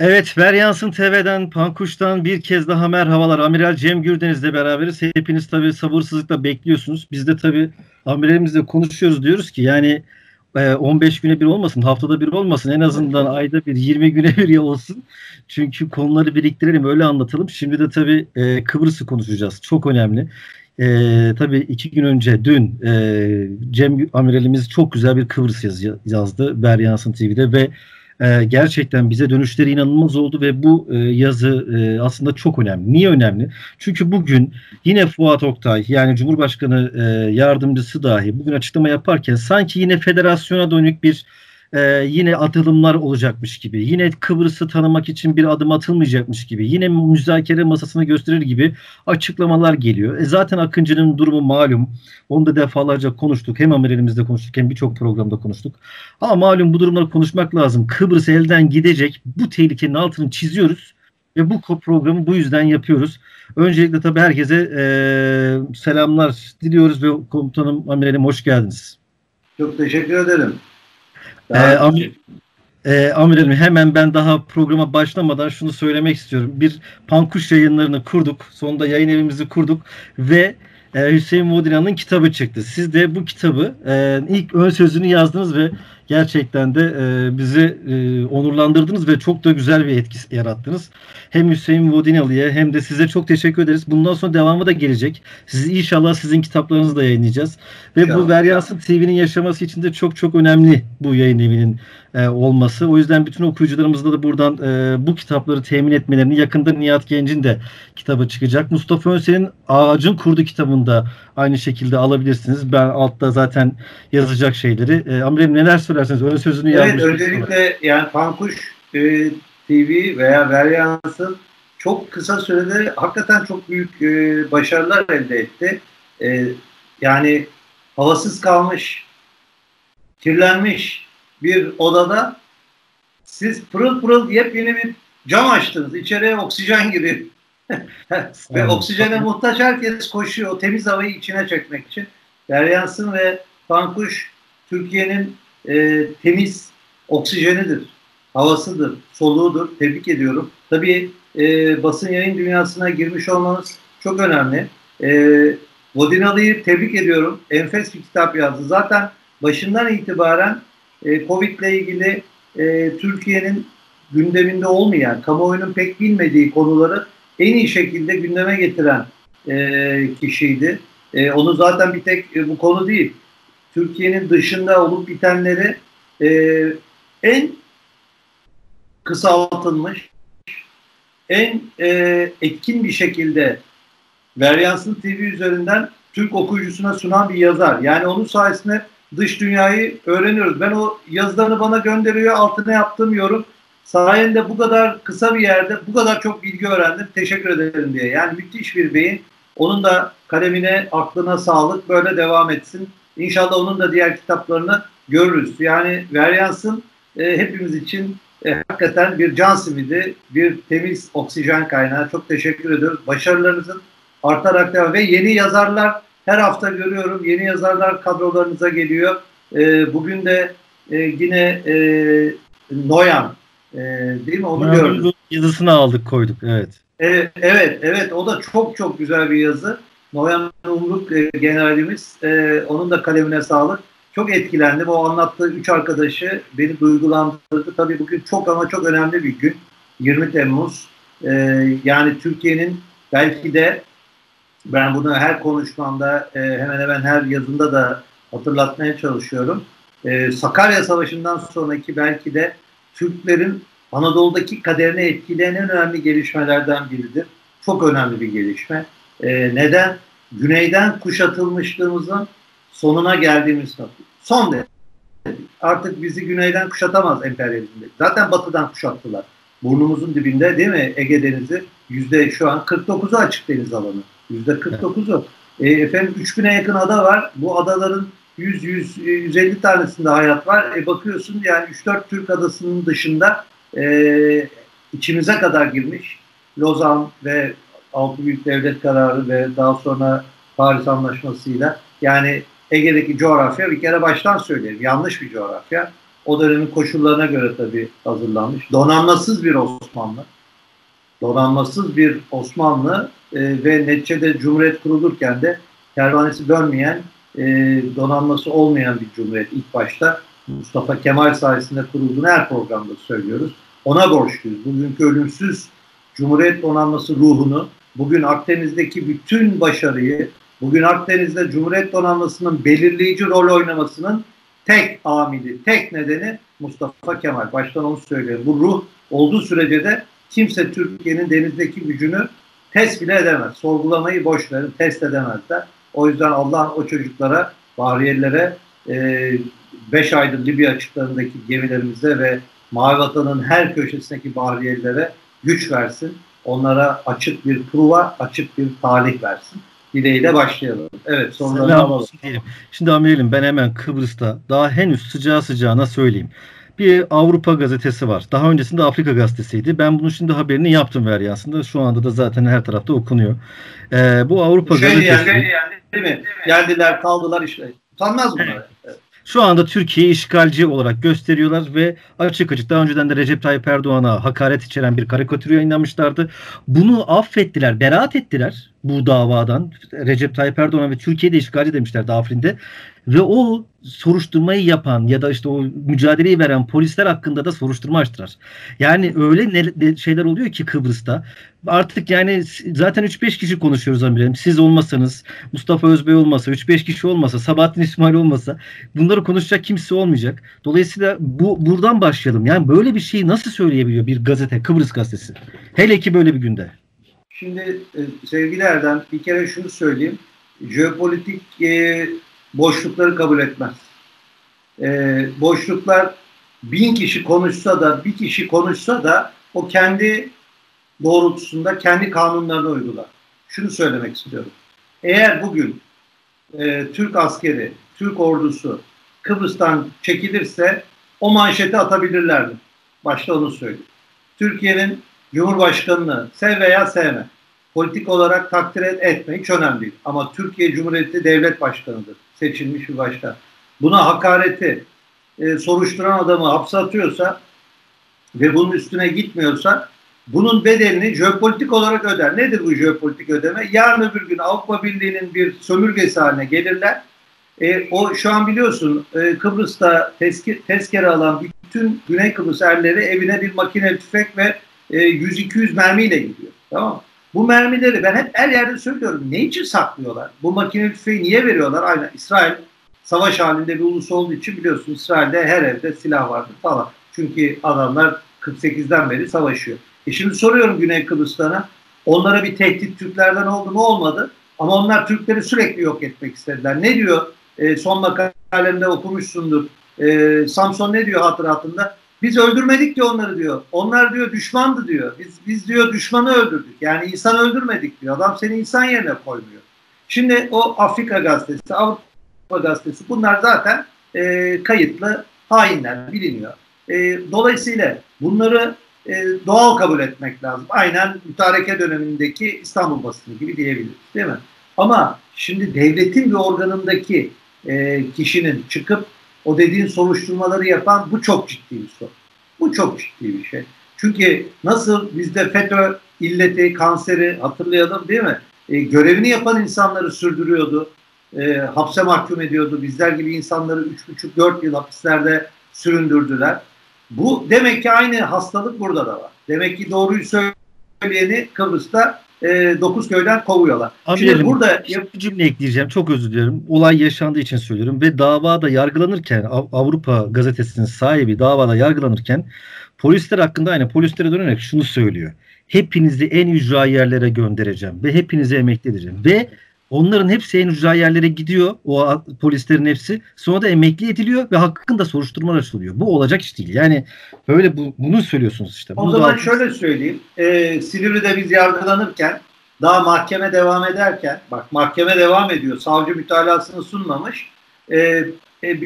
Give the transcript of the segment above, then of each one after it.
Evet, Veryansın TV'den, Pankuş'tan bir kez daha merhabalar. Amiral Cem Gürdeniz'le beraberiz. Hepiniz tabii sabırsızlıkla bekliyorsunuz. Biz de tabii amiralimizle konuşuyoruz, diyoruz ki yani 15 güne bir olmasın, haftada bir olmasın. En azından ayda bir, 20 güne bir olsun. Çünkü konuları biriktirelim, öyle anlatalım. Şimdi de tabii Kıbrıs'ı konuşacağız. Çok önemli. Tabii iki gün önce, dün Cem amiralimiz çok güzel bir Kıbrıs yazdı Veryansın TV'de ve gerçekten bize dönüşleri inanılmaz oldu ve bu yazı aslında çok önemli. Niye önemli? Çünkü bugün yine Fuat Oktay, yani Cumhurbaşkanı yardımcısı dahi bugün açıklama yaparken sanki yine federasyona dönük bir yine atılımlar olacakmış gibi, yine Kıbrıs'ı tanımak için bir adım atılmayacakmış gibi, yine müzakere masasını gösterir gibi açıklamalar geliyor. Zaten Akıncı'nın durumu malum. Onu da defalarca konuştuk. Hem amiralimizde konuştuk hem birçok programda konuştuk. Ama malum bu durumları konuşmak lazım. Kıbrıs elden gidecek. Bu tehlikenin altını çiziyoruz. Ve bu programı bu yüzden yapıyoruz. Öncelikle tabii herkese selamlar diliyoruz ve komutanım, amiralim hoş geldiniz. Çok teşekkür ederim. Amirim, hemen ben daha programa başlamadan şunu söylemek istiyorum. Bir Pankuş yayınlarını kurduk. Sonunda yayın evimizi kurduk. Ve Hüseyin Modina'nın kitabı çıktı. Siz de bu kitabı ilk ön sözünü yazdınız ve gerçekten de bizi onurlandırdınız ve çok da güzel bir etki yarattınız. Hem Hüseyin Modinalı'ya hem de size çok teşekkür ederiz. Bundan sonra devamı da gelecek. İnşallah sizin kitaplarınızı da yayınlayacağız. Ve ya, bu Veryansın TV'nin yaşaması için de çok çok önemli bu yayın evinin olması. O yüzden bütün okuyucularımızda da buradan bu kitapları temin etmelerini, yakında Nihat Genc'in de kitabı çıkacak. Mustafa Özbey'in Ağacın Kurdu kitabında aynı şekilde alabilirsiniz. Ben altta zaten yazacak şeyleri. Amirim, neler söylersiniz? Öyle sözünü evet, öncelikle yani Pankuş TV veya Veryansın çok kısa sürede hakikaten çok büyük başarılar elde etti. Yani havasız kalmış, kirlenmiş bir odada siz pırıl pırıl yepyeni bir cam açtınız. İçeriye oksijen giriyor. Ve oksijene muhtaç herkes koşuyor. O temiz havayı içine çekmek için. Veryansın ve Pankuş Türkiye'nin temiz oksijenidir. Havasıdır. Soluğudur. Tebrik ediyorum. Tabii basın yayın dünyasına girmiş olmanız çok önemli. Vodinalı'yı tebrik ediyorum. Enfes bir kitap yazdı. Zaten başından itibaren Covid ile ilgili Türkiye'nin gündeminde olmayan, kamuoyunun pek bilmediği konuları en iyi şekilde gündeme getiren kişiydi. Onu zaten bir tek bu konu değil, Türkiye'nin dışında olup bitenleri en kısaltılmış, en etkin bir şekilde Veryansın TV üzerinden Türk okuyucusuna sunan bir yazar. Yani onun sayesinde dış dünyayı öğreniyoruz. Ben o yazılarını bana gönderiyor, altına yaptığım yorum. Sayende bu kadar kısa bir yerde bu kadar çok bilgi öğrendim, teşekkür ederim diye. Yani müthiş bir beyin. Onun da kalemine, aklına sağlık, böyle devam etsin. İnşallah onun da diğer kitaplarını görürüz. Yani Veryansın hepimiz için hakikaten bir can simidi, bir temiz oksijen kaynağı. Çok teşekkür ediyoruz. Başarılarınızın artarak devam ve yeni yazarlar. Her hafta görüyorum yeni yazarlar kadrolarınıza geliyor. Bugün de yine Noyan, değil mi? Onu gördüm. Yazısını aldık, koyduk. Evet. Evet. O da çok çok güzel bir yazı. Noyan Umruk generalimiz. Onun da kalemine sağlık. Çok etkilendim. O anlattığı 3 arkadaşı beni duygulandırdı. Tabii bugün çok ama çok önemli bir gün. 20 Temmuz. Yani Türkiye'nin belki de, ben bunu her konuşmamda, hemen hemen her yazımda da hatırlatmaya çalışıyorum. Sakarya Savaşı'ndan sonraki belki de Türklerin Anadolu'daki kaderine etkileyen en önemli gelişmelerden biridir. Çok önemli bir gelişme. Neden? Güneyden kuşatılmışlığımızın sonuna geldiğimiz nokta. Son derece. Artık bizi güneyden kuşatamaz emperyalizmde. Zaten batıdan kuşattılar. Burnumuzun dibinde, değil mi? Ege Denizi yüzde şu an 49'u açık deniz alanı. %49'u. Efendim 3000'e yakın ada var. Bu adaların 100-150 tanesinde hayat var. Bakıyorsun yani 3-4 Türk adasının dışında içimize kadar girmiş. Lozan ve Avrupa Birliği Devlet Kararı ve daha sonra Paris Anlaşması'yla yani Ege'deki coğrafya bir kere baştan söyleyeyim. Yanlış bir coğrafya. O dönemin koşullarına göre tabii hazırlanmış. Donanmasız bir Osmanlı ve neticede Cumhuriyet kurulurken de kervanesi dönmeyen, donanması olmayan bir Cumhuriyet ilk başta Mustafa Kemal sayesinde kurulduğunu her programda söylüyoruz. Ona borçluyuz. Bugünkü ölümsüz Cumhuriyet donanması ruhunu, bugün Akdeniz'deki bütün başarıyı, bugün Akdeniz'de Cumhuriyet donanmasının belirleyici rol oynamasının tek amili, tek nedeni Mustafa Kemal. Baştan onu söylüyorum. Bu ruh olduğu sürece de kimse Türkiye'nin denizdeki gücünü test bile edemez. Sorgulamayı boş verin, test edemezler. O yüzden Allah o çocuklara, Bahriyelilere 5 aydır Libya açıklarındaki gemilerimize ve Mavi Vatan'ın her köşesindeki Bahriyelilere güç versin. Onlara açık bir pruva, açık bir talih versin. Dileğiyle başlayalım. Evet, sonra şimdi amirim, ben hemen Kıbrıs'ta daha henüz sıcağı sıcağına söyleyeyim. Bir Avrupa gazetesi var. Daha öncesinde Afrika gazetesiydi. Ben bunun şimdi haberini yaptım Veryansın'da. Şu anda da zaten her tarafta okunuyor. Bu Avrupa gazetesi. Değil mi? Geldiler, kaldılar işte. Utanmaz bunlar. Evet. Evet. Şu anda Türkiye'yi işgalci olarak gösteriyorlar ve açık açık daha önceden de Recep Tayyip Erdoğan'a hakaret içeren bir karikatür yayınlamışlardı. Bunu affettiler, beraat ettiler bu davadan. Recep Tayyip Erdoğan ve Türkiye'de işgalci demişler Afrin'de. Ve o soruşturmayı yapan ya da işte o mücadeleyi veren polisler hakkında da soruşturma açtılar. Yani öyle şeyler oluyor ki Kıbrıs'ta. Artık yani zaten 3-5 kişi konuşuyoruz amirim. Siz olmasanız, Mustafa Özbey olmasa, 3-5 kişi olmasa, Sabahattin İsmail olmasa bunları konuşacak kimse olmayacak. Dolayısıyla buradan başlayalım. Yani böyle bir şeyi nasıl söyleyebiliyor bir gazete, Kıbrıs gazetesi? Hele ki böyle bir günde. Şimdi sevgili Erdem, bir kere şunu söyleyeyim. Jeopolitik boşlukları kabul etmez. Boşluklar 1000 kişi konuşsa da, bir kişi konuşsa da o kendi doğrultusunda kendi kanunlarını uygular. Şunu söylemek istiyorum. Eğer bugün Türk askeri, Türk ordusu Kıbrıs'tan çekilirse o manşeti atabilirlerdi. Başta onu söyleyeyim. Türkiye'nin Cumhurbaşkanı'nı sev veya sevme, politik olarak takdir etme, hiç önemli değil. Ama Türkiye Cumhuriyeti devlet başkanıdır. Seçilmiş bir başkan. Buna hakareti soruşturan adamı hapse atıyorsa ve bunun üstüne gitmiyorsa bunun bedelini jeopolitik olarak öder. Nedir bu jeopolitik ödeme? Yarın öbür gün Avrupa Birliği'nin bir sömürgesi haline gelirler. O şu an biliyorsun Kıbrıs'ta tezkere alan bütün Güney Kıbrıs erleri evine bir makineli tüfek ve 100-200 mermiyle gidiyor. Tamam mı? Bu mermileri ben hep her yerde söylüyorum. Ne için saklıyorlar? Bu makineli tüfeği niye veriyorlar? Aynen İsrail savaş halinde bir ulus olduğu için biliyorsun İsrail'de her evde silah vardır falan. Çünkü adamlar 48'den beri savaşıyor. Şimdi soruyorum Güney Kıbrıs'ta onlara bir tehdit Türklerden oldu mu olmadı. Ama onlar Türkleri sürekli yok etmek istediler. Ne diyor? Son makalemde okumuşsundur. Samson ne diyor hatıratında? Biz öldürmedik diyor onları diyor. Onlar diyor düşmandı diyor. Biz diyor düşmanı öldürdük. Yani insan öldürmedik diyor. Adam seni insan yerine koymuyor. Şimdi o Afrika gazetesi, Avrupa gazetesi bunlar zaten kayıtlı hainler biliniyor. Dolayısıyla bunları doğal kabul etmek lazım. Aynen mütareke dönemindeki İstanbul basını gibi diyebiliriz değil mi? Ama şimdi devletin bir organındaki kişinin çıkıp o dediğin soruşturmaları yapan bu çok ciddi bir soru. Bu çok ciddi bir şey. Çünkü nasıl bizde FETÖ illeti, kanseri hatırlayalım değil mi? Görevini yapan insanları sürdürüyordu. Hapse mahkum ediyordu. Bizler gibi insanları 3,5-4 yıl hapislerde süründürdüler. Bu demek ki aynı hastalık burada da var. Demek ki doğruyu söyleyeni Kıbrıs'ta 9 köyden kovuyorlar. Amirim, şimdi burada bir cümle ekleyeceğim. Çok özür dilerim. Olay yaşandığı için söylüyorum. Ve davada yargılanırken Avrupa gazetesinin sahibi davada yargılanırken polisler hakkında aynı polislere dönerek şunu söylüyor. Hepinizi en ücra yerlere göndereceğim ve hepinizi emekli edeceğim. Ve onların hepsi en ücra yerlere gidiyor. O polislerin hepsi. Sonra da emekli ediliyor ve hakkında soruşturmalar açılıyor. Bu olacak iş değil. Yani böyle bunu söylüyorsunuz işte. O zaman şöyle söyleyeyim. Silivri'de biz yargılanırken daha mahkeme devam ederken bak mahkeme devam ediyor. Savcı mütalasını sunmamış.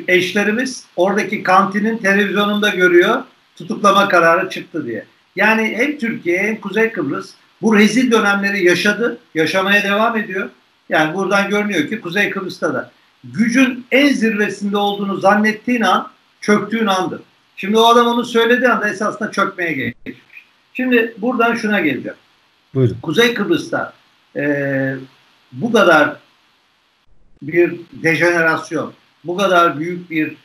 Eşlerimiz oradaki kantinin televizyonunda görüyor. Tutuklama kararı çıktı diye. Yani hem Türkiye hem Kuzey Kıbrıs bu rezil dönemleri yaşadı. Yaşamaya devam ediyor. Yani buradan görünüyor ki Kuzey Kıbrıs'ta da gücün en zirvesinde olduğunu zannettiğin an çöktüğün andı. Şimdi o adam onu söylediği anda esasında çökmeye geçmiş. Şimdi buradan şuna geleceğim. Buyurun. Kuzey Kıbrıs'ta bu kadar bir dejenerasyon, bu kadar büyük bir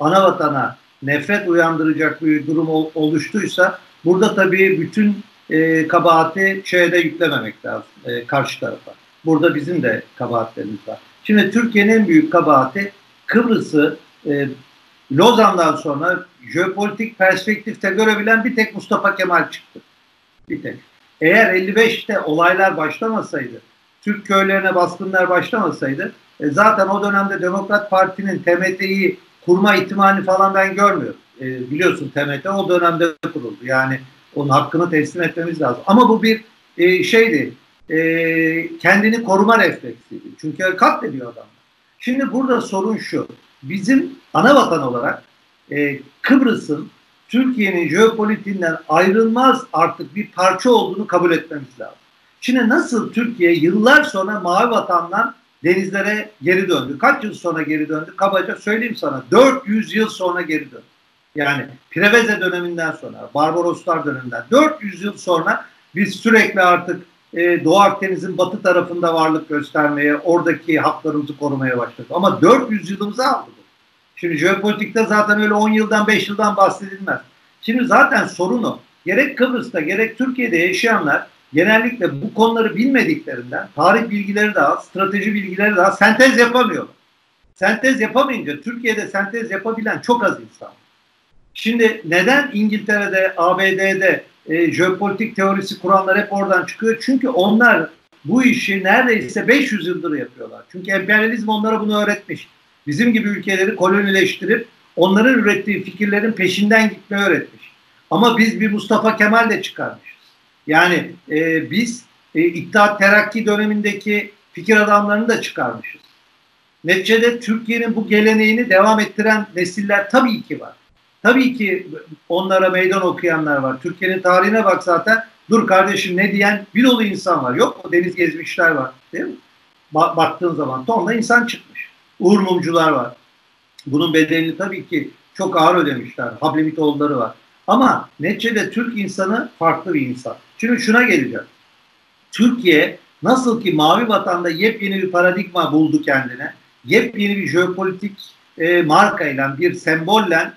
ana vatana nefret uyandıracak bir durum oluştuysa burada tabii bütün kabahati şeye de yüklememek lazım karşı tarafa. Burada bizim de kabahatlerimiz var. Şimdi Türkiye'nin büyük kabahati Kıbrıs'ı Lozan'dan sonra jeopolitik perspektifte görebilen bir tek Mustafa Kemal çıktı. Bir tek. Eğer 55'te olaylar başlamasaydı, Türk köylerine baskınlar başlamasaydı zaten o dönemde Demokrat Parti'nin TMT'yi kurma ihtimali falan ben görmüyorum. Biliyorsun TMT o dönemde kuruldu. Yani onun hakkını teslim etmemiz lazım. Ama bu bir şeydi. Kendini koruma refleksiydi. Çünkü katlediyor adamlar. Şimdi burada sorun şu. Bizim ana vatan olarak Kıbrıs'ın Türkiye'nin jeopolitiğinden ayrılmaz artık bir parça olduğunu kabul etmemiz lazım. Şimdi nasıl Türkiye yıllar sonra Mavi Vatan'dan denizlere geri döndü? Kaç yıl sonra geri döndü? Kabaca söyleyeyim sana. 400 yıl sonra geri döndü. Yani Preveze döneminden sonra, Barbaroslar döneminden 400 yıl sonra biz sürekli artık Doğu Akdeniz'in batı tarafında varlık göstermeye, oradaki haklarımızı korumaya başladık. Ama 400 yılımızı aldı. Şimdi jeopolitikte zaten öyle 10 yıldan 5 yıldan bahsedilmez. Şimdi zaten sorunu gerek Kıbrıs'ta gerek Türkiye'de yaşayanlar genellikle bu konuları bilmediklerinden tarih bilgileri de az, strateji bilgileri de az, sentez yapamıyorlar. Sentez yapamayınca Türkiye'de sentez yapabilen çok az insan. Şimdi neden İngiltere'de, ABD'de jeopolitik teorisi kuranlar hep oradan çıkıyor? Çünkü onlar bu işi neredeyse 500 yıldır yapıyorlar. Çünkü emperyalizm onlara bunu öğretmiş. Bizim gibi ülkeleri kolonileştirip onların ürettiği fikirlerin peşinden gitmeyi öğretmiş. Ama biz bir Mustafa Kemal de çıkarmışız. Yani biz İttihat Terakki dönemindeki fikir adamlarını da çıkarmışız. Neticede Türkiye'nin bu geleneğini devam ettiren nesiller tabii ki var. Tabii ki onlara meydan okuyanlar var. Türkiye'nin tarihine bak zaten. Dur kardeşim ne diyen bir dolu insan var. Yok mu? Deniz Gezmişler var. Değil mi? Baktığın zaman tonla insan çıkmış. Uğur Mumcular var. Bunun bedelini tabii ki çok ağır ödemişler. Hablimitoğulları var. Ama neticede Türk insanı farklı bir insan. Şimdi şuna geleceğim. Türkiye nasıl ki Mavi Vatan'da yepyeni bir paradigma buldu kendine. Yepyeni bir jeopolitik markayla, bir sembolle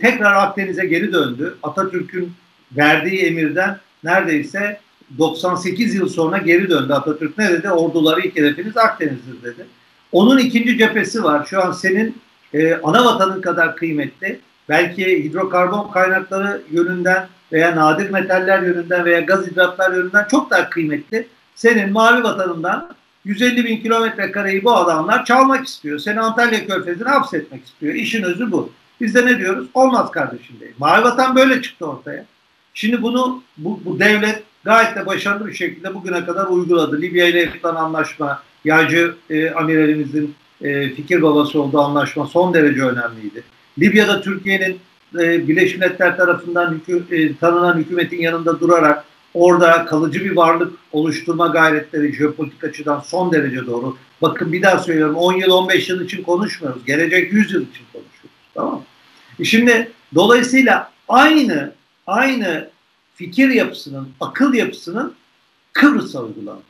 tekrar Akdeniz'e geri döndü. Atatürk'ün verdiği emirden neredeyse 98 yıl sonra geri döndü. Atatürk ne dedi? Orduları ilk hedefiniz Akdeniz'dir dedi. Onun ikinci cephesi var. Şu an senin ana vatanın kadar kıymetli. Belki hidrokarbon kaynakları yönünden veya nadir metaller yönünden veya gaz hidratlar yönünden çok daha kıymetli. Senin mavi vatanından 150.000 km²'yi bu adamlar çalmak istiyor. Seni Antalya Körfezi'ne hapsetmek istiyor. İşin özü bu. Biz de ne diyoruz? Olmaz kardeşim diye. Mavi Vatan böyle çıktı ortaya. Şimdi bunu bu devlet gayet de başarılı bir şekilde bugüne kadar uyguladı. Libya ile yapılan anlaşma, Yağcı amiralimizin fikir babası olduğu anlaşma son derece önemliydi. Libya'da Türkiye'nin Birleşmiş Milletler tarafından tanınan hükümetin yanında durarak orada kalıcı bir varlık oluşturma gayretleri jeopolitik açıdan son derece doğru. Bakın bir daha söylüyorum, 10 yıl 15 yıl için konuşmuyoruz. Gelecek 100 yıl için konuşuyoruz. Tamam mı? Şimdi dolayısıyla aynı fikir yapısının, akıl yapısının Kıbrıs'a uygulanması.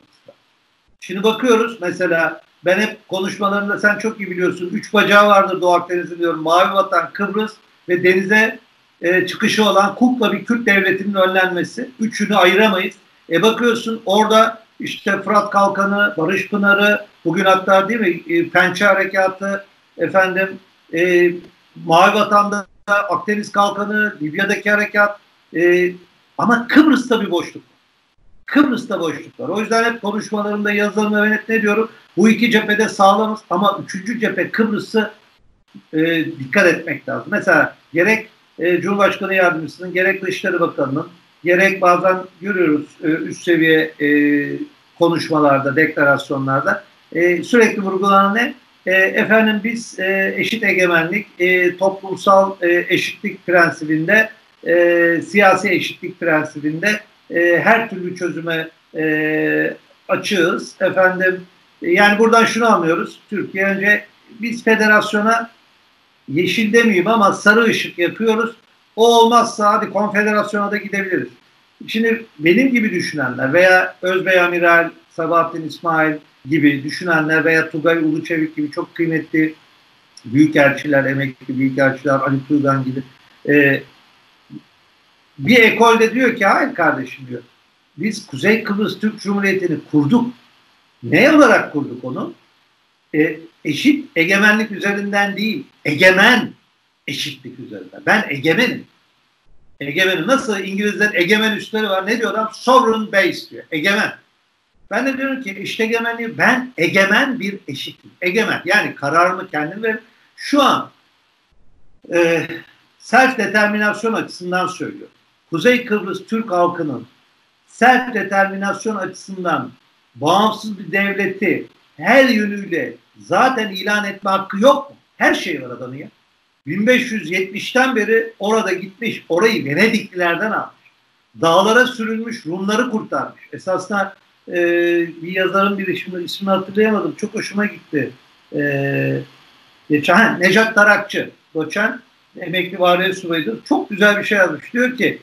Şimdi bakıyoruz mesela ben hep konuşmalarımda sen çok iyi biliyorsun. 3 bacağı vardır Doğu Akdeniz'in diyorum. Mavi Vatan, Kıbrıs ve denize çıkışı olan kukla bir Kürt devletinin önlenmesi. Üçünü ayıramayız. Bakıyorsun orada işte Fırat Kalkanı, Barış Pınarı, bugün hatta değil mi Pençe Harekatı, Mavi Vatan'da Akdeniz Kalkanı, Libya'daki harekat ama Kıbrıs'ta bir boşluk var. Kıbrıs'ta boşluk var. O yüzden hep konuşmalarımda, yazılarımda ben hep ne diyorum? Bu iki cephede sağlamız ama üçüncü cephe Kıbrıs'ı dikkat etmek lazım. Mesela gerek Cumhurbaşkanı Yardımcısının, gerek Dışişleri Bakanı'nın, gerek bazen görüyoruz üst seviye konuşmalarda, deklarasyonlarda sürekli vurgulanan ne? Biz eşit egemenlik, toplumsal eşitlik prensibinde, siyasi eşitlik prensibinde her türlü çözüme açığız. Yani buradan şunu anlıyoruz. Türkiye önce biz federasyona yeşil demeyeyim ama sarı ışık yapıyoruz. O olmazsa hadi konfederasyona da gidebiliriz. Şimdi benim gibi düşünenler veya Özbey Amiral, Sabahattin İsmail gibi düşünenler veya Tugay Uluçevik gibi çok kıymetli büyükelçiler, emekli büyükelçiler, Ali Turgan gibi bir ekolde diyor ki hayır kardeşim diyor. Biz Kuzey Kıbrıs Türk Cumhuriyeti'ni kurduk. Ne olarak kurduk onu? Eşit egemenlik üzerinden değil, egemen eşitlik üzerinden. Ben egemenim. Egemenim. Nasıl İngilizler egemen üstleri var? Ne diyor adam? Sovereign base diyor. Egemen. Ben de diyorum ki işte egemenliği ben egemen bir eşitlik. Egemen. Yani kararımı kendim veririm. Şu an self determinasyon açısından söylüyorum. Kuzey Kıbrıs Türk halkının self determinasyon açısından bağımsız bir devleti her yönüyle zaten ilan etme hakkı yok mu? Her şey var adamın ya. 1570'ten beri orada gitmiş, orayı Venediklilerden almış. Dağlara sürülmüş, Rumları kurtarmış. Esasında bir yazarın bir ismini hatırlayamadım. Çok hoşuma gitti. Nejat Tarakçı, doçent, emekli Bahriye subayıdır. Çok güzel bir şey yazmış. Diyor ki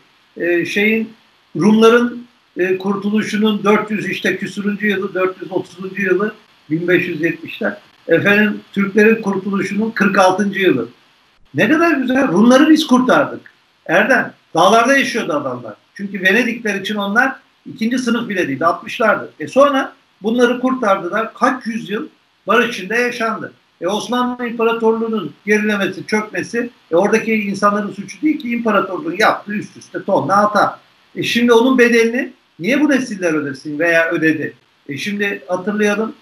Rumların kurtuluşunun 400 küsürüncü yılı, 430. yılı 1570'ler. Efendim Türklerin kurtuluşunun 46. yılı. Ne kadar güzel. Rumları biz kurtardık. Erdem. Dağlarda yaşıyordu adamlar. Çünkü Venedikler için onlar ikinci sınıf bile değildi. 60'lardı. Sonra bunları kurtardılar. Kaç yüzyıl barış içinde yaşandı. Osmanlı İmparatorluğu'nun gerilemesi, çökmesi oradaki insanların suçu değil ki, imparatorluğun yaptığı üst üste tonla hata. Şimdi onun bedelini niye bu nesiller ödesin veya ödedi? Şimdi hatırlayalım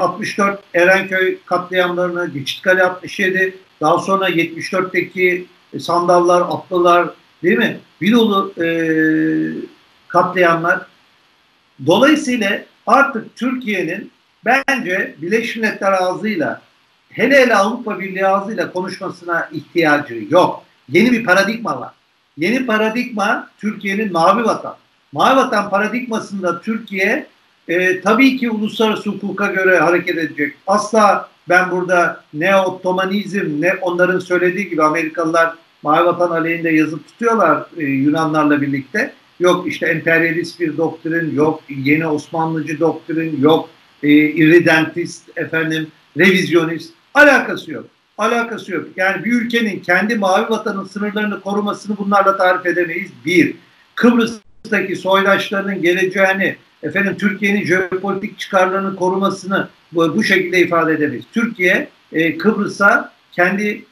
64 Erenköy katliamlarını, Geçitkale 67, daha sonra 74'teki sandallar, atlılar değil mi? Bir dolu katliamlar. Dolayısıyla artık Türkiye'nin bence Birleşmiş Milletler ağzıyla, hele Avrupa Birliği ağzıyla konuşmasına ihtiyacı yok. Yeni bir paradigma var. Yeni paradigma Türkiye'nin Mavi Vatan. Mavi Vatan paradigmasında Türkiye tabii ki uluslararası hukuka göre hareket edecek. Asla ben burada ne Ottomanizm ne onların söylediği gibi Amerikalılar Mavi Vatan aleyhinde yazıp tutuyorlar Yunanlarla birlikte. Yok işte emperyalist bir doktrin, yok yeni Osmanlıcı doktrin, yok irredentist, efendim revizyonist. Alakası yok. Alakası yok. Yani bir ülkenin kendi Mavi Vatan'ın sınırlarını korumasını bunlarla tarif edemeyiz. Bir, Kıbrıs'taki soydaşlarının geleceğini, efendim Türkiye'nin jeopolitik çıkarlarını korumasını bu şekilde ifade edemeyiz. Türkiye Kıbrıs'a kendi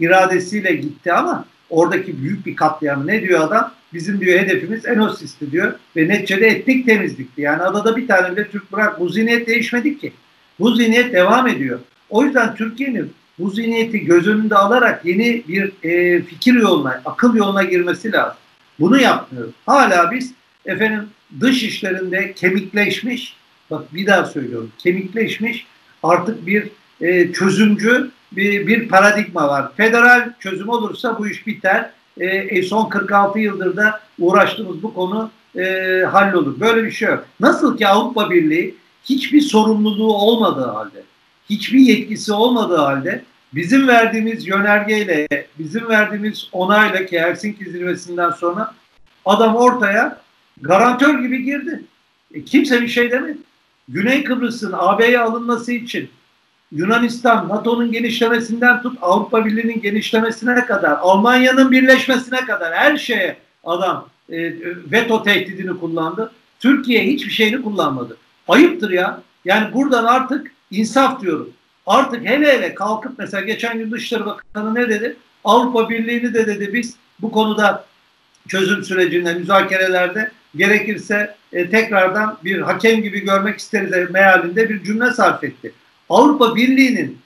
iradesiyle gitti ama oradaki büyük bir katliamı ne diyor adam? Bizim diyor hedefimiz enosisti diyor ve neticede etnik temizlikti. Yani adada bir tane bile Türk bırak. Bu zihniyet değişmedi ki. Bu zihniyet devam ediyor. O yüzden Türkiye'nin bu zihniyeti göz önünde alarak yeni bir fikir yoluna, akıl yoluna girmesi lazım. Bunu yapmıyoruz. Hala biz efendim dış işlerinde kemikleşmiş, bak bir daha söylüyorum, kemikleşmiş artık bir çözümcü bir paradigma var. Federal çözüm olursa bu iş biter. Son 46 yıldır da uğraştığımız bu konu hallolur. Böyle bir şey yok. Nasıl ki Avrupa Birliği hiçbir sorumluluğu olmadığı halde, hiçbir yetkisi olmadığı halde bizim verdiğimiz yönergeyle, bizim verdiğimiz onayla ki Helsinki zirvesinden sonra adam ortaya garantör gibi girdi. Kimse bir şey demedi. Güney Kıbrıs'ın AB'ye alınması için Yunanistan, NATO'nun genişlemesinden tut Avrupa Birliği'nin genişlemesine kadar, Almanya'nın birleşmesine kadar her şeye adam veto tehdidini kullandı. Türkiye hiçbir şeyini kullanmadı. Ayıptır ya. Yani buradan artık insaf diyorum. Artık hele kalkıp mesela geçen gün Dışişleri Bakanı ne dedi? Avrupa Birliği'ni de dedi biz bu konuda çözüm sürecinde, müzakerelerde gerekirse tekrardan bir hakem gibi görmek isteriz mealinde bir cümle sarf etti. Avrupa Birliği'nin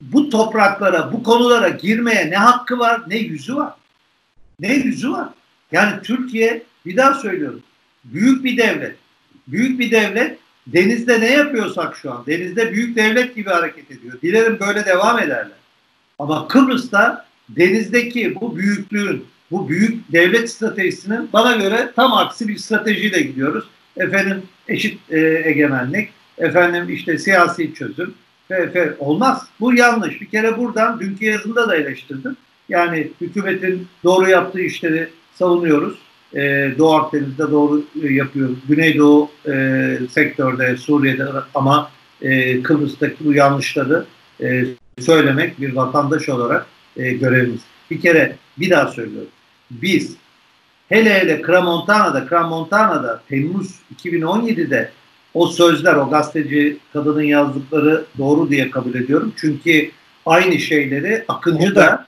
bu topraklara, bu konulara girmeye ne hakkı var, ne yüzü var. Ne yüzü var. Yani Türkiye, bir daha söylüyorum, büyük bir devlet. Büyük bir devlet, denizde ne yapıyorsak şu an, denizde büyük devlet gibi hareket ediyor. Dilerim böyle devam ederler. Ama Kıbrıs'ta denizdeki bu büyüklüğün, bu büyük devlet stratejisinin bana göre tam aksi bir stratejiyle gidiyoruz. Efendim eşit egemenlik, efendim işte siyasi çözüm, Olmaz. Bu yanlış. Bir kere buradan dünkü yazımda da eleştirdim. Yani hükümetin doğru yaptığı işleri savunuyoruz. Doğu Akdeniz'de doğru yapıyoruz. Güneydoğu sektörde, Suriye'de ama Kıbrıs'taki bu yanlışları söylemek bir vatandaş olarak görevimiz. Bir kere bir daha söylüyorum. Biz hele Kramontana'da Temmuz 2017'de o sözler, o gazeteci kadının yazdıkları doğru diye kabul ediyorum. Çünkü aynı şeyleri Akıncı da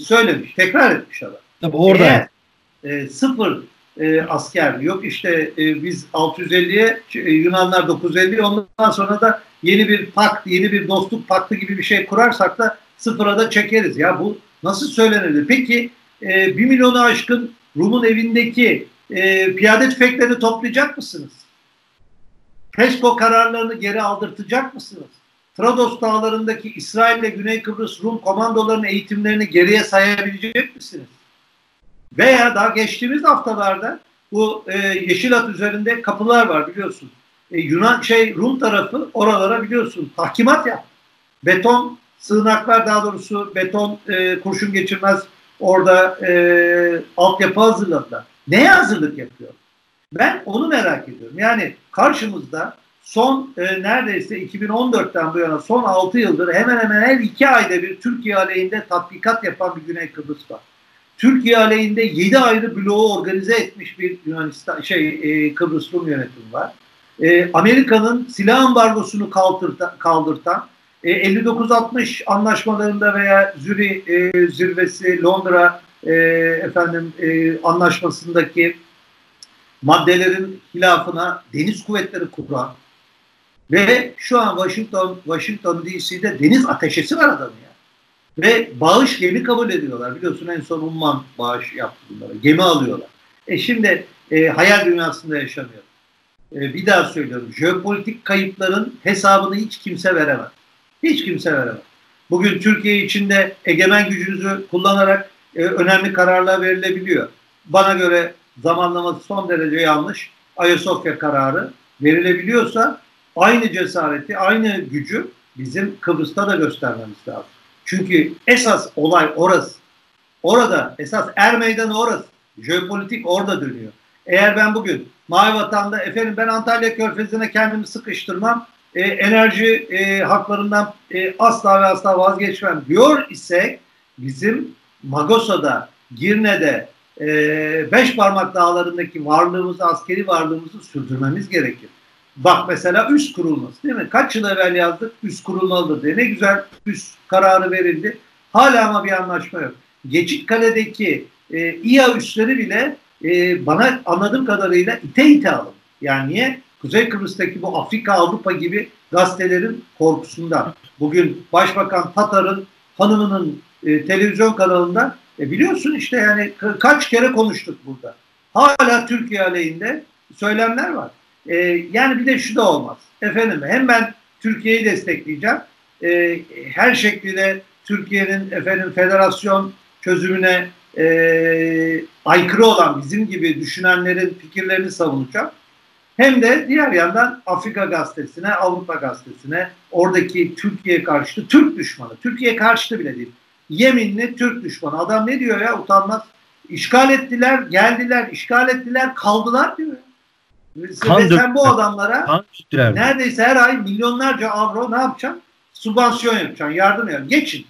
söylemiş, tekrar etmiş adam. Tabii orada. Eğer, sıfır asker yok işte biz 650'ye Yunanlar 950 ondan sonra da yeni bir pakt, yeni bir dostluk paktı gibi bir şey kurarsak da sıfıra da çekeriz. Ya bu nasıl söylenir? Peki 1 milyonu aşkın Rum'un evindeki piyade tüfeklerini toplayacak mısınız? PESCO kararlarını geri aldırtacak mısınız? Troodos dağlarındaki İsrail ve Güney Kıbrıs Rum komandolarının eğitimlerini geriye sayabilecek misiniz? Veya daha geçtiğimiz haftalarda bu yeşil hat üzerinde kapılar var biliyorsun. Rum tarafı oralara biliyorsun tahkimat yap. Beton sığınaklar, daha doğrusu beton kurşun geçirmez orada altyapı hazırladılar. Neye hazırlık yapıyor? Ben onu merak ediyorum. Yani karşımızda son neredeyse 2014'ten bu yana son 6 yıldır hemen hemen her 2 ayda bir Türkiye aleyhinde tatbikat yapan bir Güney Kıbrıs var. Türkiye aleyhinde 7 ayrı bloğu organize etmiş bir Yunanistan, Kıbrıs Rum yönetimi var. Amerika'nın silah ambargosunu kaldırtan 59-60 anlaşmalarında veya Zürih zirvesi, Londra anlaşmasındaki maddelerin hilafına deniz kuvvetleri kuran ve şu an Washington DC'de deniz ateşesi var adamın ya. Ve bağış gemi kabul ediyorlar. Biliyorsun en son Umman bağış yaptı bunlara. Gemi alıyorlar. Şimdi hayal dünyasında yaşamıyor. Bir daha söylüyorum. Jeopolitik kayıpların hesabını hiç kimse veremez. Hiç kimse veremez. Bugün Türkiye içinde egemen gücünüzü kullanarak önemli kararlar verilebiliyor. Bana göre zamanlaması son derece yanlış. Ayasofya kararı verilebiliyorsa aynı cesareti, aynı gücü bizim Kıbrıs'ta da göstermemiz lazım. Çünkü esas olay orası. Orada esas er meydanı orası. Jeopolitik orada dönüyor. Eğer ben bugün Mavi Vatan'da efendim ben Antalya Körfezi'ne kendimi sıkıştırmam, enerji haklarından asla ve asla vazgeçmem diyor ise bizim Magosa'da, Girne'de, Beşparmak dağlarındaki varlığımızı, askeri varlığımızı sürdürmemiz gerekir. Bak mesela üs kurulması değil mi? Kaç yıl evvel yazdık üs kurulmalıdır diye. Ne güzel üs kararı verildi. Hala ama bir anlaşma yok. Geçitkale'deki İHA üsleri bile bana anladığım kadarıyla ite alın. Yani niye? Kuzey Kıbrıs'taki bu Afrika, Avrupa gibi gazetelerin korkusundan. Bugün Başbakan Tatar'ın hanımının televizyon kanalında biliyorsun işte yani kaç kere konuştuk burada. Hala Türkiye aleyhinde söylemler var. Yani bir de şu da olmaz. Efendim hem ben Türkiye'yi destekleyeceğim. Her şekliyle Türkiye'nin efendim federasyon çözümüne aykırı olan bizim gibi düşünenlerin fikirlerini savunacağım. Hem de diğer yandan Afrika gazetesine, Avrupa gazetesine oradaki Türkiye karşıtı, Türk düşmanı. Türkiye karşıtı bile değil. Yeminli Türk düşmanı. Adam ne diyor ya, utanmaz. İşgal ettiler, geldiler, işgal ettiler, kaldılar diyor. Sen bu adamlara neredeyse her ay milyonlarca avro ne yapacaksın? Subvansiyon yapacaksın, yardım yapacaksın.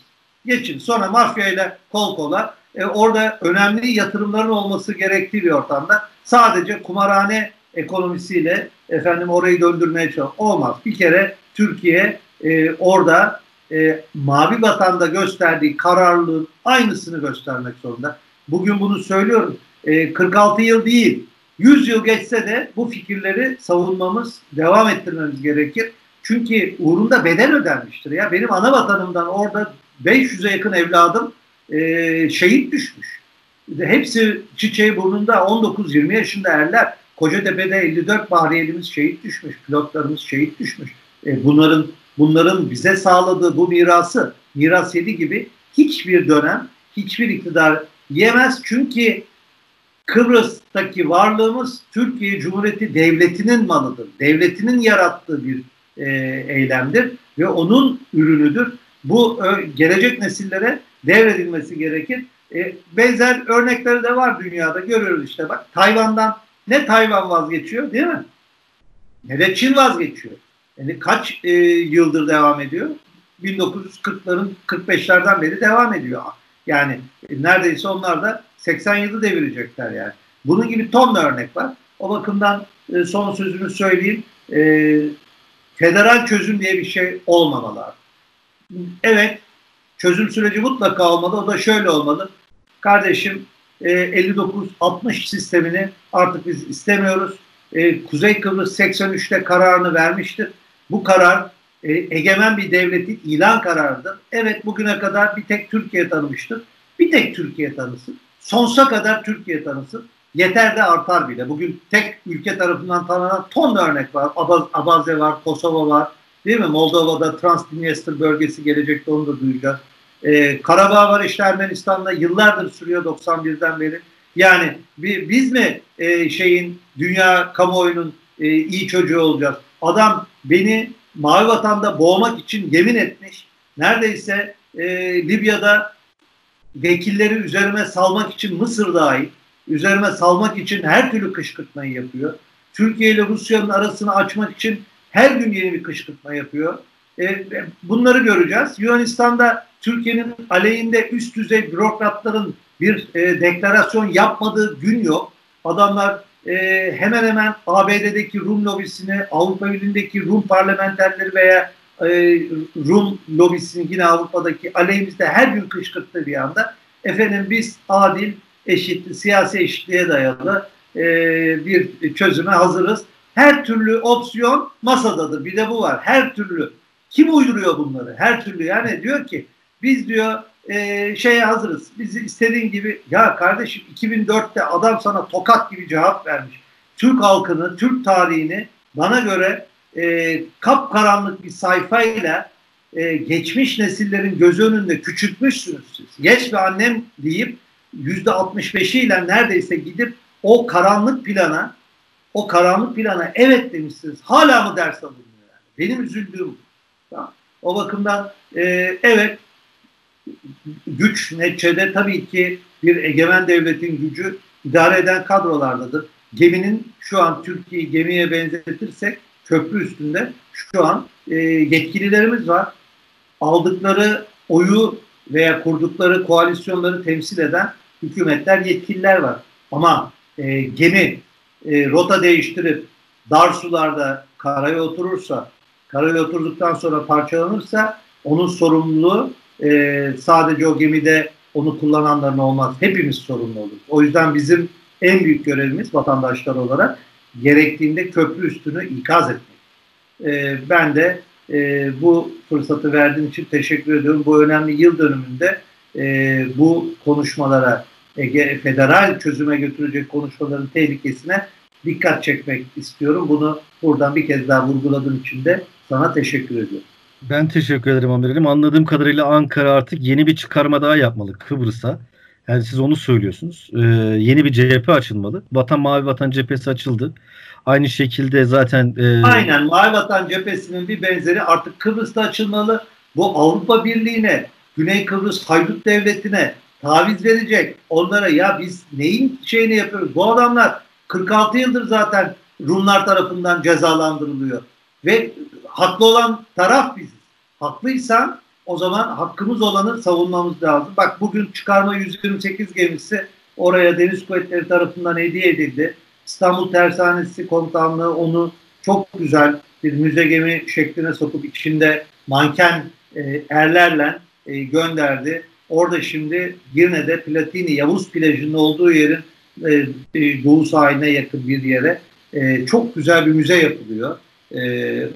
Geçin. Sonra mafyayla kol kola orada önemli yatırımların olması gerektiği bir ortamda sadece kumarhane ekonomisiyle efendim orayı döndürmeye çalışıyor. Olmaz. Bir kere Türkiye orada Mavi Vatan'da gösterdiği kararlılığın aynısını göstermek zorunda. Bugün bunu söylüyorum. 46 yıl değil. 100 yıl geçse de bu fikirleri savunmamız, devam ettirmemiz gerekir. Çünkü uğrunda bedel ödenmiştir. Ya benim ana vatanımdan orada 500'e yakın evladım şehit düşmüş. Hepsi çiçeği burnunda 19-20 yaşında erler. Kocatepe'de 54 Bahriyelimiz şehit düşmüş. Pilotlarımız şehit düşmüş. Bunların bize sağladığı bu mirası, miras yedi gibi hiçbir dönem, hiçbir iktidar yemez. Çünkü Kıbrıs'taki varlığımız Türkiye Cumhuriyeti Devleti'nin malıdır. Devletinin yarattığı bir eylemdir. ve onun ürünüdür. Bu gelecek nesillere devredilmesi gerekir. Benzer örnekleri de var dünyada, görüyoruz işte bak. Tayvan'dan ne Tayvan vazgeçiyor değil mi? Ne de Çin vazgeçiyor. Yani kaç yıldır devam ediyor? 1940'ların 45'lerden beri devam ediyor. Yani neredeyse onlar da 87 devirecekler yani. Bunun gibi tonla örnek var. O bakımdan son sözümü söyleyeyim. Federal çözüm diye bir şey olmamalı artık. Evet, çözüm süreci mutlaka olmalı. O da şöyle olmalı. Kardeşim 59-60 sistemini artık biz istemiyoruz. Kuzey Kıbrıs 83'te kararını vermiştir. Bu karar egemen bir devletin ilan kararıdır. Evet, bugüne kadar bir tek Türkiye tanımıştır. Bir tek Türkiye tanısın. Sonsuza kadar Türkiye tanısın. Yeter de artar bile. Bugün tek ülke tarafından tanınan tonla örnek var. Abazya var, Kosova var. Değil mi? Moldova'da Transdniester bölgesi gelecekte, onu da duyacağız. Karabağ var işte, Ermenistan'da yıllardır sürüyor 91'den beri. Yani biz mi dünya kamuoyunun iyi çocuğu olacağız? Adam beni Mavi Vatan'da boğmak için yemin etmiş. Neredeyse Libya'da vekilleri üzerime salmak için, Mısır dahil, üzerime salmak için her türlü kışkırtmayı yapıyor. Türkiye ile Rusya'nın arasını açmak için her gün yeni bir kışkırtma yapıyor. Bunları göreceğiz. Yunanistan'da Türkiye'nin aleyhinde üst düzey bürokratların bir deklarasyon yapmadığı gün yok. Adamlar hemen hemen ABD'deki Rum lobisini, Avrupa Birliği'ndeki Rum parlamenterleri veya Rum lobisini yine Avrupa'daki aleyhimizde her gün kışkırttığı bir anda, efendim biz adil, eşit, siyasi eşitliğe dayalı bir çözüme hazırız. Her türlü opsiyon masadadır. Bir de bu var. Her türlü. Kim uyduruyor bunları? Her türlü. Yani diyor ki biz diyor şeye hazırız. Bizi istediğin gibi. Ya kardeşim 2004'te adam sana tokat gibi cevap vermiş. Türk halkını, Türk tarihini bana göre kapkaranlık bir sayfayla geçmiş nesillerin gözü önünde küçültmüşsünüz siz. Geç ve annem deyip %65'iyle neredeyse gidip o karanlık plana evet demişsiniz. Hala mı ders alınmıyor? Yani? Benim üzüldüğüm. Tamam. O bakımdan evet, güç neticede tabii ki bir egemen devletin gücü idare eden kadrolardadır. Geminin şu an Türkiye'yi gemiye benzetirsek köprü üstünde şu an yetkililerimiz var. Aldıkları oyu veya kurdukları koalisyonları temsil eden hükümetler, yetkililer var. Ama gemi rota değiştirip dar sularda karaya oturursa, karaya oturduktan sonra parçalanırsa onun sorumluluğu sadece o gemide onu kullananların olmaz. Hepimiz sorumlu oluruz. O yüzden bizim en büyük görevimiz vatandaşlar olarak gerektiğinde köprü üstünü ikaz etmek. Ben de bu fırsatı verdiğin için teşekkür ediyorum. Bu önemli yıl dönümünde bu konuşmalara, federal çözüme götürecek konuşmaların tehlikesine dikkat çekmek istiyorum. Bunu buradan bir kez daha vurguladığım için de sana teşekkür ediyorum. Ben teşekkür ederim amirim. Anladığım kadarıyla Ankara artık yeni bir çıkarma daha yapmalı Kıbrıs'a. Yani siz onu söylüyorsunuz. Yeni bir cephe açılmalı. Mavi Vatan cephesi açıldı. Aynı şekilde zaten... Aynen. Mavi Vatan cephesinin bir benzeri artık Kıbrıs'ta açılmalı. Bu Avrupa Birliği'ne, Güney Kıbrıs Haydut Devleti'ne taviz verecek. Onlara ya biz neyin şeyini yapıyoruz? Bu adamlar 46 yıldır zaten Rumlar tarafından cezalandırılıyor. Ve haklı olan taraf biziz. Haklıysan o zaman hakkımız olanı savunmamız lazım. Bak bugün çıkarma 128 gemisi oraya Deniz Kuvvetleri tarafından hediye edildi. İstanbul Tersanesi Komutanlığı onu çok güzel bir müze gemi şekline sokup içinde manken erlerle gönderdi. Orada şimdi Girne'de Platini, Yavuz plajının olduğu yerin doğu sahiline yakın bir yere çok güzel bir müze yapılıyor.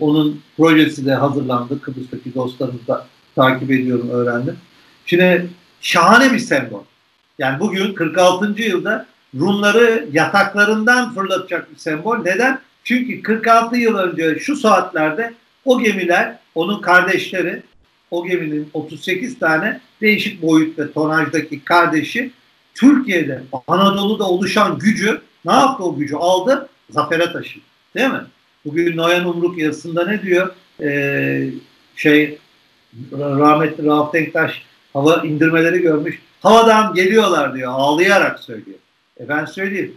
Onun projesi de hazırlandı. Kıbrıs'taki dostlarımızla takip ediyorum, öğrendim. Şimdi şahane bir sembol. Yani bugün 46. yılda Rumları yataklarından fırlatacak bir sembol. Neden? Çünkü 46 yıl önce şu saatlerde o gemiler, onun kardeşleri, o geminin 38 tane değişik boyut ve tonajdaki kardeşi Türkiye'de, Anadolu'da oluşan gücü, ne yaptı o gücü? Aldı, zafere taşıdı. Değil mi? Bugün Noyan Umruk yazısında ne diyor? rahmetli Rauf Denktaş hava indirmeleri görmüş. Havadan geliyorlar diyor, ağlayarak söylüyor. Ben söyleyeyim.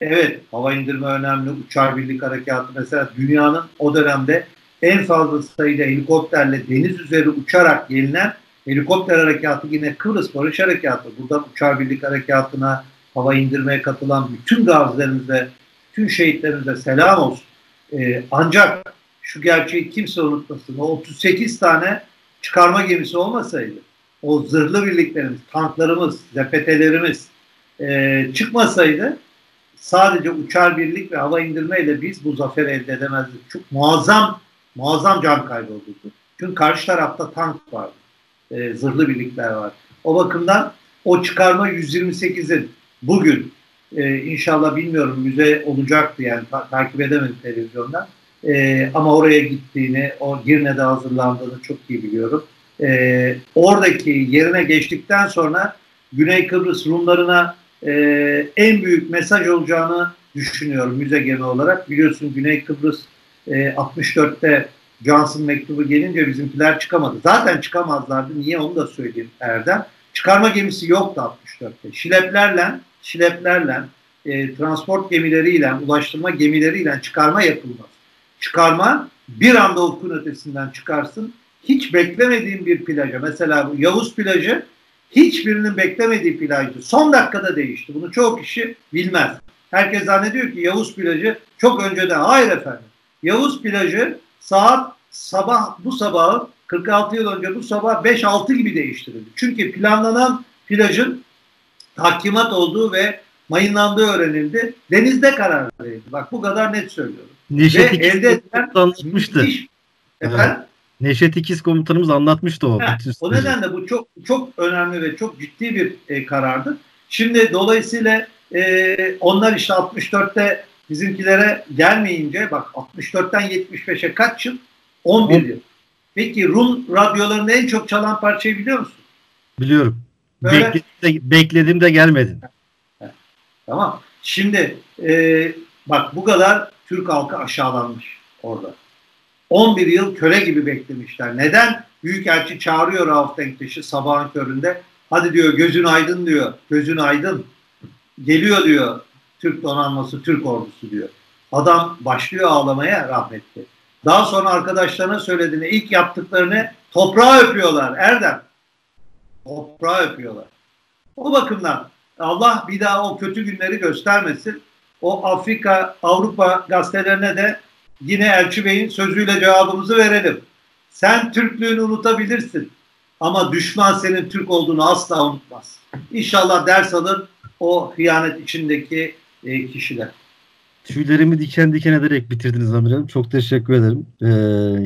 Evet, hava indirme önemli. Uçar birlik harekatı mesela dünyanın o dönemde en fazla sayıda helikopterle deniz üzeri uçarak yenilen helikopter harekatı yine Kıbrıs Barış Harekatı. Buradan uçar birlik harekatına, hava indirmeye katılan bütün gazilerimize, bütün şehitlerimize selam olsun. Ancak şu gerçeği kimse unutmasın. O 38 tane çıkarma gemisi olmasaydı, o zırhlı birliklerimiz, tanklarımız, zepetelerimiz çıkmasaydı sadece uçar birlik ve hava indirmeyle biz bu zaferi elde edemezdik. Çok muazzam can kaybı olurdu. Çünkü karşı tarafta tank vardı. Zırhlı birlikler var. O bakımdan o çıkarma 128'in bugün inşallah bilmiyorum müze olacaktı yani takip edemedim televizyondan. Ama oraya gittiğini, o Girne'de hazırlandığını çok iyi biliyorum. Oradaki yerine geçtikten sonra Güney Kıbrıs Rumlarına en büyük mesaj olacağını düşünüyorum müze gemi olarak. Biliyorsun Güney Kıbrıs 64'te Johnson mektubu gelince bizimkiler çıkamadı. Zaten çıkamazlardı. Niye onu da söyleyeyim Erdem. Çıkarma gemisi yoktu 64'te. Şileplerle, transport gemileriyle, ulaştırma gemileriyle çıkarma yapılmaz. Çıkarma bir anda ufkun ötesinden çıkarsın. Hiç beklemediğim bir plaja. Mesela bu Yavuz plajı hiçbirinin beklemediği plajdı. Son dakikada değişti. Bunu çoğu kişi bilmez. Herkes zannediyor ki Yavuz plajı çok önceden. Hayır efendim. Yavuz plajı bu sabahı 46 yıl önce bu sabah 5-6 gibi değiştirildi. Çünkü planlanan plajın tahkimat olduğu ve mayınlandığı öğrenildi. Denizde karar verildi. Bak bu kadar net söylüyorum. Neşet ve elde edilen anlatmıştı. Neşet İkiz komutanımız anlatmıştı o. O nedenle bu çok önemli ve çok ciddi bir karardı. Şimdi dolayısıyla onlar işte 64'te bizimkilere gelmeyince bak 64'ten 75'e kaç yıl? 11 yıl. Peki Rum radyolarında en çok çalan parçayı biliyor musun? Biliyorum. Bekledim de gelmedin. Tamam. Şimdi bak bu kadar Türk halkı aşağılanmış orada. 11 yıl köle gibi beklemişler. Neden? Büyükelçi çağırıyor Rauf Denktaş'ı sabahın köründe. Hadi diyor gözün aydın diyor. Gözün aydın. Geliyor diyor. Türk donanması, Türk ordusu diyor. Adam başlıyor ağlamaya rahmetli. Daha sonra arkadaşlarına söylediğini, ilk yaptıklarını toprağa öpüyorlar Erdem. Toprağa öpüyorlar. O bakımdan Allah bir daha o kötü günleri göstermesin. O Afrika, Avrupa gazetelerine de yine Elçi Bey'in sözüyle cevabımızı verelim. Sen Türklüğünü unutabilirsin. Ama düşman senin Türk olduğunu asla unutmaz. İnşallah ders alır o hıyanet içindeki kişiler. Tüylerimi diken diken ederek bitirdiniz amirim. Çok teşekkür ederim.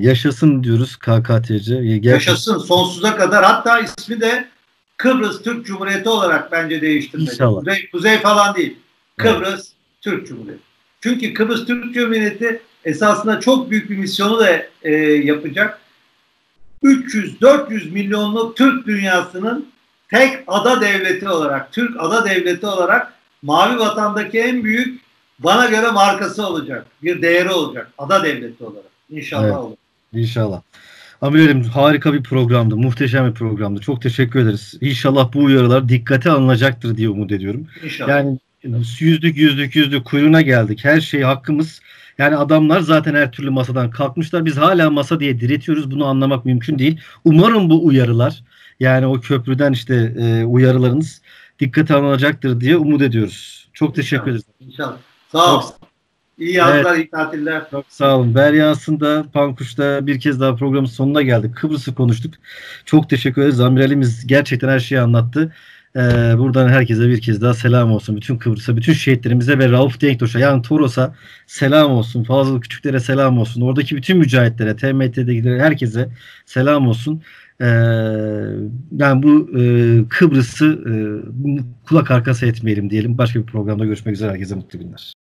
Yaşasın diyoruz KKTC. Yaşasın sonsuza kadar. Hatta ismi de Kıbrıs Türk Cumhuriyeti olarak bence değiştirmeli. İnşallah. Kuzey falan değil. Kıbrıs Türk Cumhuriyeti. Çünkü Kıbrıs Türk Cumhuriyeti esasında çok büyük bir misyonu da yapacak. 300-400 milyonluk Türk dünyasının tek ada devleti olarak, Türk ada devleti olarak Mavi Vatan'daki en büyük bana göre markası olacak. Bir değeri olacak. Ada devleti olarak. İnşallah olur. İnşallah. Amirim harika bir programdı. Muhteşem bir programdı. Çok teşekkür ederiz. İnşallah bu uyarılar dikkate alınacaktır diye umut ediyorum. İnşallah. Yani yüzlük kuyruğuna geldik. Her şey hakkımız. Yani adamlar zaten her türlü masadan kalkmışlar. Biz hala masa diye diretiyoruz. Bunu anlamak mümkün değil. Umarım bu uyarılar yani o köprüden işte uyarılarınız dikkate alınacaktır diye umut ediyoruz. Çok teşekkür ederiz. İnşallah. Sağ olun. İyi yazlar, iyi tatiller. Çok sağ olun. Veryansın'da, Pankuş'ta bir kez daha programın sonuna geldik. Kıbrıs'ı konuştuk. Çok teşekkür ederiz. Amiralimiz gerçekten her şeyi anlattı. Buradan herkese bir kez daha selam olsun. Bütün Kıbrıs'a, bütün şehitlerimize ve Rauf Denktaş'a yani Toros'a selam olsun. Fazıl Küçükler'e selam olsun. Oradaki bütün mücahitlere, TMT'dekilere herkese selam olsun. Yani bu Kıbrıs'ı kulak arkası etmeyelim diyelim. Başka bir programda görüşmek üzere. Herkese mutlu günler.